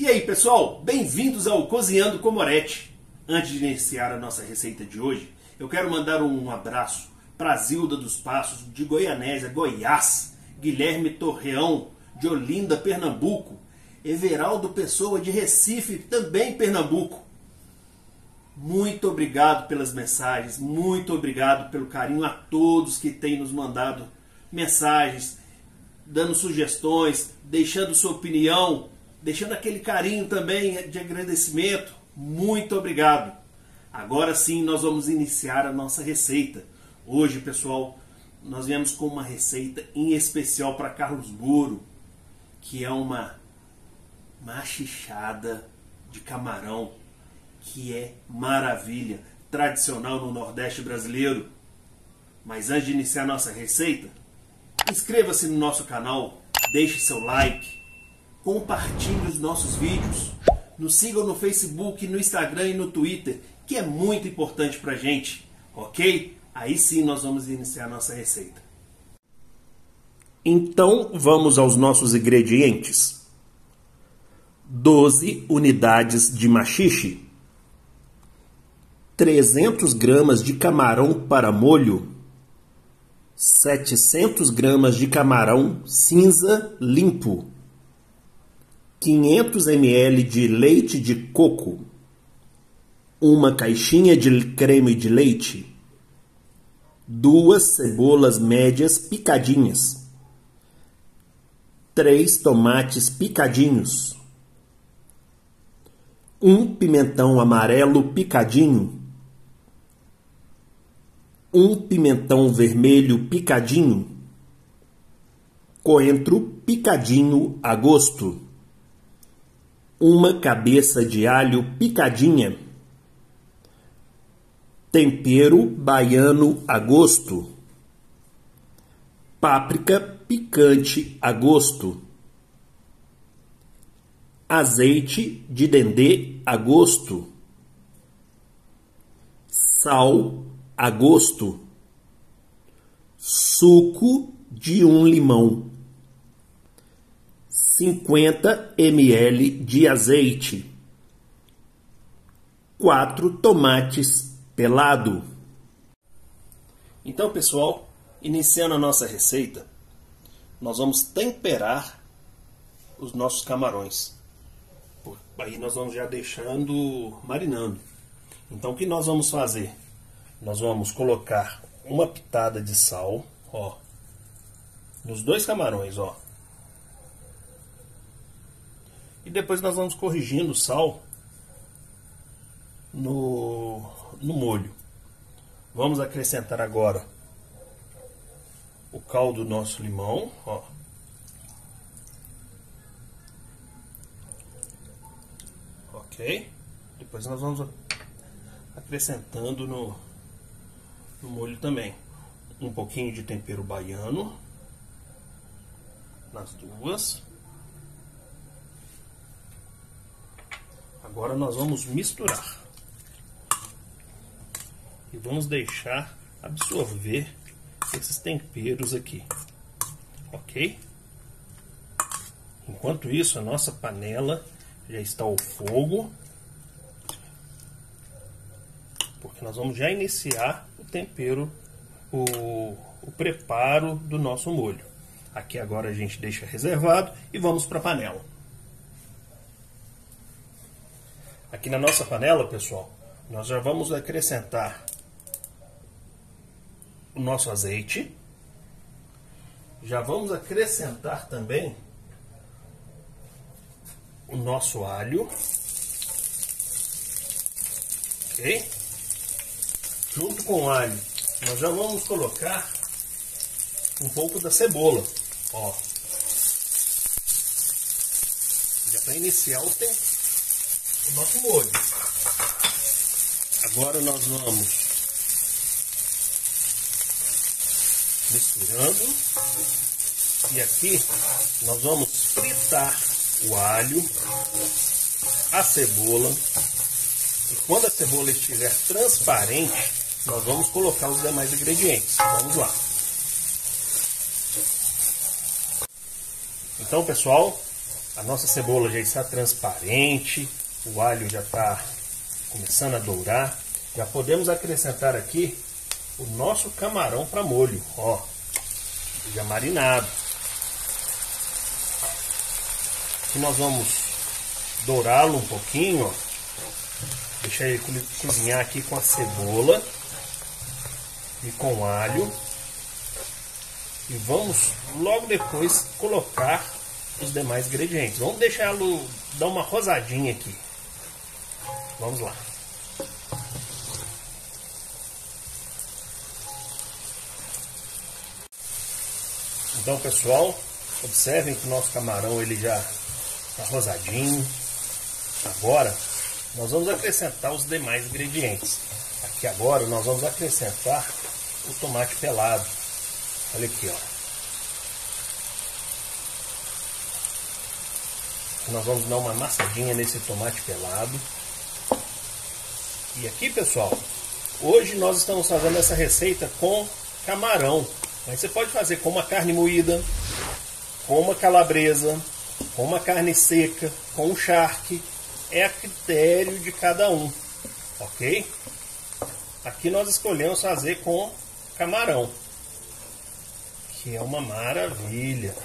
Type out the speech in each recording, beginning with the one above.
E aí pessoal, bem-vindos ao Cozinhando com Moret. Antes de iniciar a nossa receita de hoje, eu quero mandar um abraço para Zilda dos Passos, de Goianésia, Goiás, Guilherme Torreão, de Olinda, Pernambuco, Everaldo Pessoa, de Recife, também Pernambuco. Muito obrigado pelas mensagens, muito obrigado pelo carinho a todos que têm nos mandado mensagens, dando sugestões, deixando sua opinião, deixando aquele carinho também de agradecimento. Muito obrigado! Agora sim nós vamos iniciar a nossa receita. Hoje, pessoal, nós viemos com uma receita em especial para Carlos Moret, que é uma maxixada de camarão, que é maravilha, tradicional no Nordeste brasileiro. Mas antes de iniciar a nossa receita, inscreva-se no nosso canal, deixe seu like, compartilhe os nossos vídeos, nos sigam no Facebook, no Instagram e no Twitter, que é muito importante pra gente, ok? Aí sim nós vamos iniciar a nossa receita. Então vamos aos nossos ingredientes. 12 unidades de maxixe, 300 gramas de camarão para molho, 700 gramas de camarão cinza limpo, 500 ml de leite de coco, uma caixinha de creme de leite, 2 cebolas médias picadinhas, 3 tomates picadinhos, 1 pimentão amarelo picadinho, 1 pimentão vermelho picadinho, coentro picadinho a gosto, 1 cabeça de alho picadinha, tempero baiano a gosto, páprica picante a gosto, azeite de dendê a gosto, sal a gosto, suco de um limão, 50 ml de azeite, 4 tomates pelado. Então, pessoal, iniciando a nossa receita, nós vamos temperar os nossos camarões. Aí nós vamos já deixando marinando. Então, o que nós vamos fazer? Nós vamos colocar uma pitada de sal, ó, nos 2 camarões, ó. E depois nós vamos corrigindo o sal no molho. Vamos acrescentar agora o caldo do nosso limão, ó. Ok? Depois nós vamos acrescentando no molho também. Um pouquinho de tempero baiano nas duas. Agora nós vamos misturar. E vamos deixar absorver esses temperos aqui, ok? Enquanto isso, a nossa panela já está ao fogo, porque nós vamos já iniciar o tempero, o preparo do nosso molho. Aqui agora a gente deixa reservado e vamos para a panela. Aqui na nossa panela, pessoal, nós já vamos acrescentar o nosso azeite, já vamos acrescentar também o nosso alho, ok? Junto com o alho, nós já vamos colocar um pouco da cebola, ó, já para iniciar o nosso molho. Agora nós vamos misturando, e aqui nós vamos fritar o alho, a cebola, e quando a cebola estiver transparente, nós vamos colocar os demais ingredientes. Vamos lá. Então, pessoal, A nossa cebola já está transparente, o alho já está começando a dourar. Já podemos acrescentar aqui o nosso camarão para molho, ó, já marinado. Aqui nós vamos dourá-lo um pouquinho, ó. Deixar ele cozinhar aqui com a cebola e com o alho. E vamos logo depois colocar os demais ingredientes. Vamos deixá-lo dar uma rosadinha aqui. Vamos lá. Então, pessoal, observem que o nosso camarão ele já está rosadinho. Agora nós vamos acrescentar os demais ingredientes. Aqui agora nós vamos acrescentar o tomate pelado. Olha aqui, ó. Nós vamos dar uma amassadinha nesse tomate pelado. E aqui, pessoal, hoje nós estamos fazendo essa receita com camarão. Mas você pode fazer com uma carne moída, com uma calabresa, com uma carne seca, com um charque. É a critério de cada um, ok? Aqui nós escolhemos fazer com camarão, que é uma maravilha.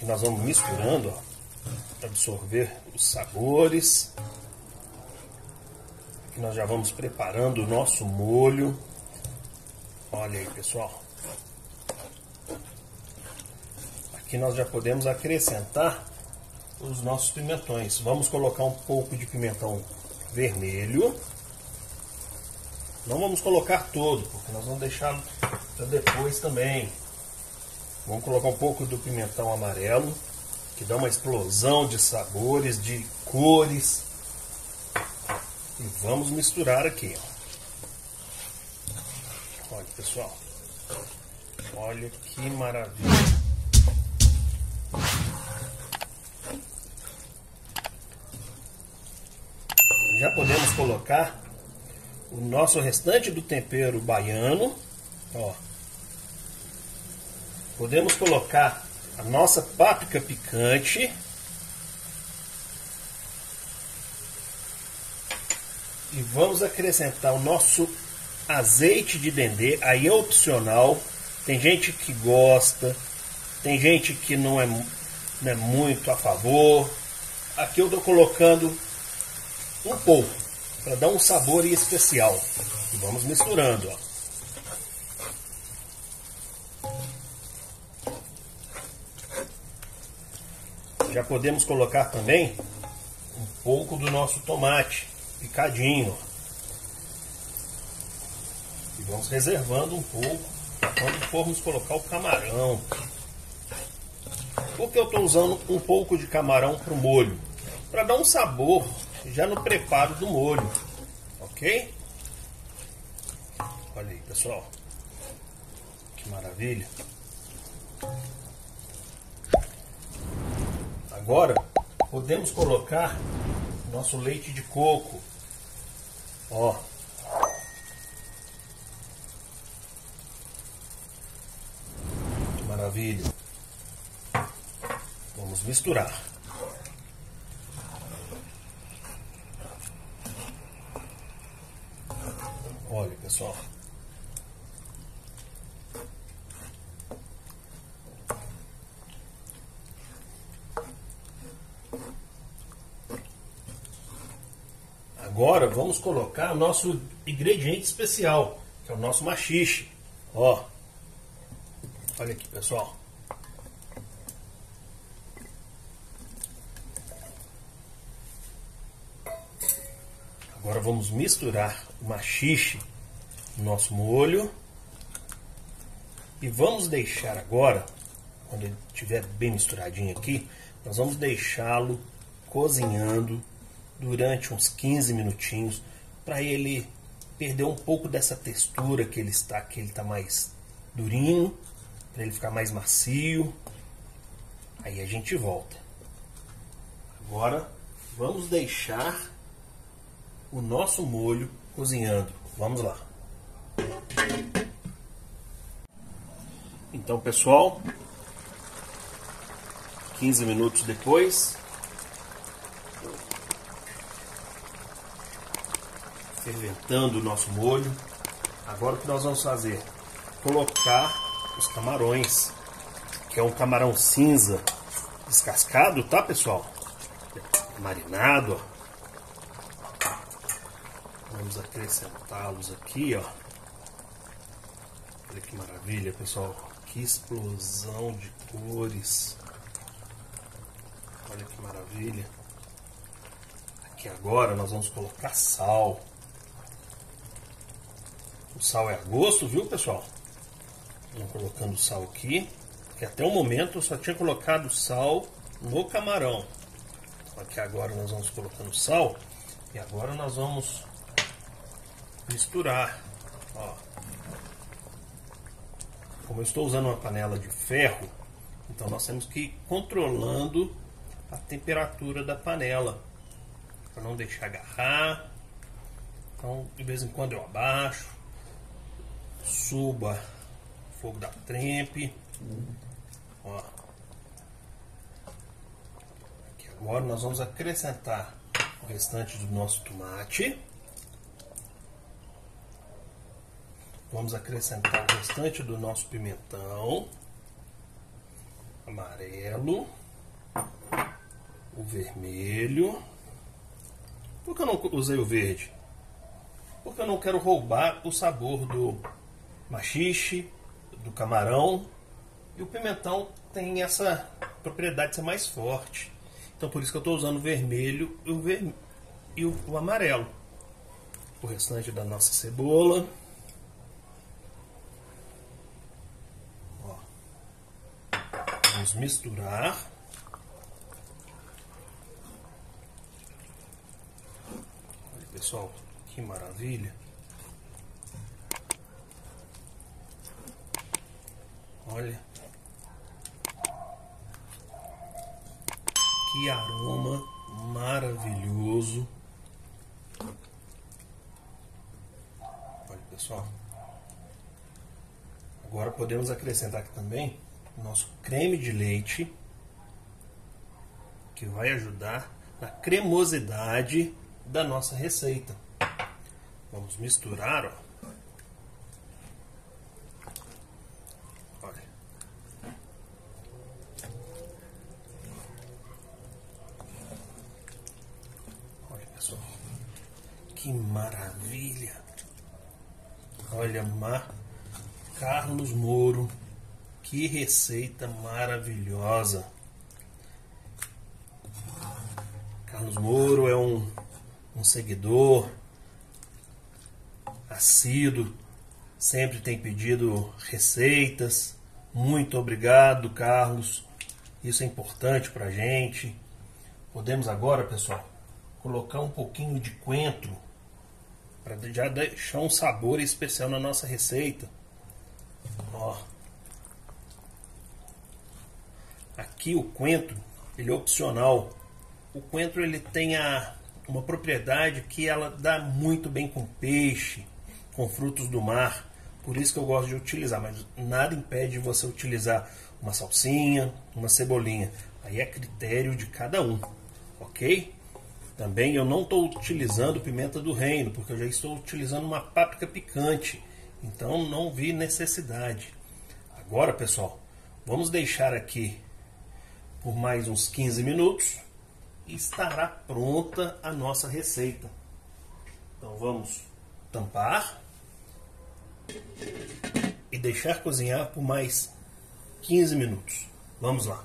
E nós vamos misturando, para absorver os sabores. Aqui nós já vamos preparando o nosso molho. Olha aí, pessoal. Aqui nós já podemos acrescentar os nossos pimentões. Vamos colocar um pouco de pimentão vermelho. Não vamos colocar todo, porque nós vamos deixar para depois também. Vamos colocar um pouco do pimentão amarelo, que dá uma explosão de sabores, de cores. E vamos misturar aqui. Olha, pessoal. Olha que maravilha. Já podemos colocar o nosso restante do tempero baiano, ó. Podemos colocar a nossa páprica picante e vamos acrescentar o nosso azeite de dendê. Aí é opcional, tem gente que gosta, tem gente que não é muito a favor. Aqui eu estou colocando um pouco, para dar um sabor especial. E vamos misturando, ó. Já podemos colocar também um pouco do nosso tomate picadinho. E vamos reservando um pouco para quando formos colocar o camarão. Porque eu estou usando um pouco de camarão para o molho, para dar um sabor já no preparo do molho, ok? Olha aí, pessoal, que maravilha! Agora podemos colocar nosso leite de coco, ó. Que maravilha! Vamos misturar. Olha, pessoal. Agora vamos colocar o nosso ingrediente especial, que é o nosso maxixe. Ó. Olha aqui, pessoal. Agora vamos misturar o maxixe no nosso molho e vamos deixar agora, quando ele estiver bem misturadinho aqui, nós vamos deixá-lo cozinhando durante uns 15 minutinhos para ele perder um pouco dessa textura que ele está mais durinho, para ele ficar mais macio. Aí a gente volta. Agora vamos deixar o nosso molho cozinhando. Vamos lá. Então, pessoal, 15 minutos depois. Ferventando o nosso molho. Agora o que nós vamos fazer? Colocar os camarões, que é um camarão cinza descascado, tá, pessoal? Marinado, ó. Vamos acrescentá-los aqui, ó. Olha que maravilha, pessoal. Que explosão de cores. Olha que maravilha. Aqui agora nós vamos colocar sal. O sal é a gosto, viu, pessoal? Vamos colocando sal aqui. Que até o momento eu só tinha colocado sal no camarão. Então, aqui agora nós vamos colocando sal. E agora nós vamos misturar, ó. Como eu estou usando uma panela de ferro, então nós temos que ir controlando a temperatura da panela para não deixar agarrar. Então, de vez em quando eu abaixo, suba o fogo da trempe, ó. Aqui agora nós vamos acrescentar o restante do nosso tomate. Vamos acrescentar o restante do nosso pimentão amarelo, o vermelho. Por que eu não usei o verde? Porque eu não quero roubar o sabor do maxixe, do camarão. E o pimentão tem essa propriedade de ser mais forte. Então por isso que eu estou usando o vermelho e o amarelo. O restante da nossa cebola. Vamos misturar. Olha, pessoal, que maravilha. Olha que aroma maravilhoso. Olha, pessoal, agora podemos acrescentar aqui também nosso creme de leite, que vai ajudar na cremosidade da nossa receita. Vamos misturar, ó. Olha. Olha, pessoal, que maravilha. Olha, Carlos Moro. Que receita maravilhosa! Carlos Moro é um seguidor assíduo, sempre tem pedido receitas. Muito obrigado, Carlos. Isso é importante pra gente. Podemos agora, pessoal, colocar um pouquinho de coentro para já deixar um sabor especial na nossa receita. Ó. Aqui o coentro, ele é opcional. O coentro, ele tem uma propriedade que ela dá muito bem com peixe, com frutos do mar. Por isso que eu gosto de utilizar, mas nada impede você utilizar uma salsinha, uma cebolinha. Aí é critério de cada um, ok? Também eu não estou utilizando pimenta do reino, porque eu já estou utilizando uma páprica picante. Então não vi necessidade. Agora, pessoal, vamos deixar aqui por mais uns 15 minutos e estará pronta a nossa receita. Então vamos tampar e deixar cozinhar por mais 15 minutos. Vamos lá.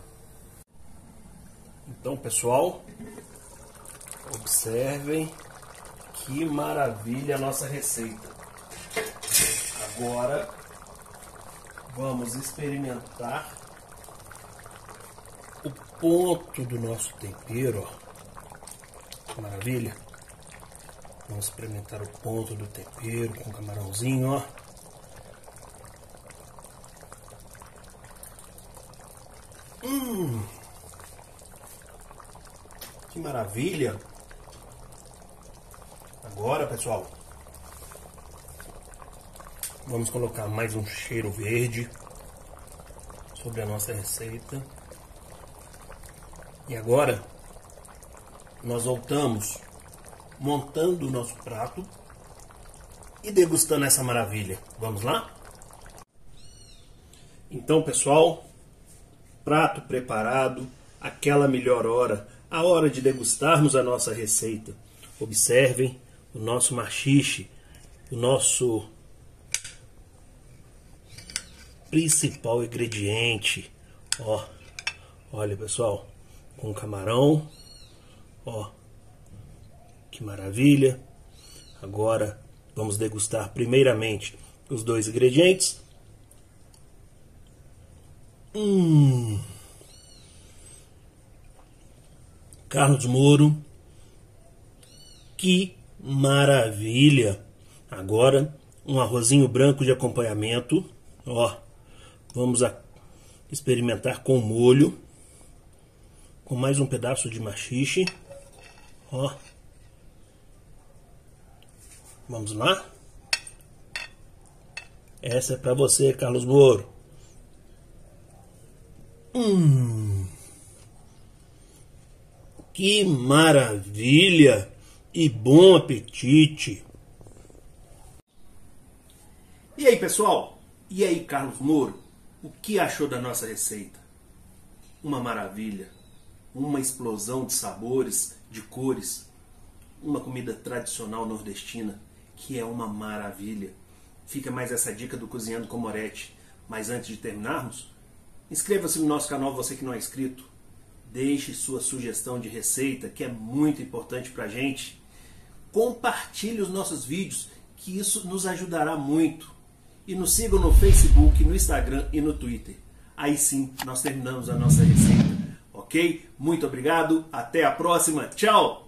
Então, pessoal, observem que maravilha a nossa receita. Agora vamos experimentar o ponto do nosso tempero, ó. Maravilha. Vamos experimentar o ponto do tempero com camarãozinho, ó. Que maravilha. Agora, pessoal, vamos colocar mais um cheiro verde sobre a nossa receita. E agora nós voltamos montando o nosso prato e degustando essa maravilha. Vamos lá? Então, pessoal, prato preparado, aquela melhor hora, a hora de degustarmos a nossa receita. Observem o nosso maxixe, o nosso principal ingrediente. Ó, olha, pessoal, com camarão, ó, que maravilha. Agora vamos degustar primeiramente os dois ingredientes. Carlos Moret, que maravilha. Agora um arrozinho branco de acompanhamento, ó. Vamos experimentar com molho, com mais um pedaço de maxixe, ó. Vamos lá? Essa é pra você, Carlos Moret. Que maravilha! E bom apetite! E aí, pessoal? E aí, Carlos Moret? O que achou da nossa receita? Uma maravilha! Uma explosão de sabores, de cores. Uma comida tradicional nordestina, que é uma maravilha. Fica mais essa dica do Cozinhando com Moret. Mas antes de terminarmos, inscreva-se no nosso canal, você que não é inscrito. Deixe sua sugestão de receita, que é muito importante pra gente. Compartilhe os nossos vídeos, que isso nos ajudará muito. E nos sigam no Facebook, no Instagram e no Twitter. Aí sim, nós terminamos a nossa receita, ok? Muito obrigado, até a próxima, tchau!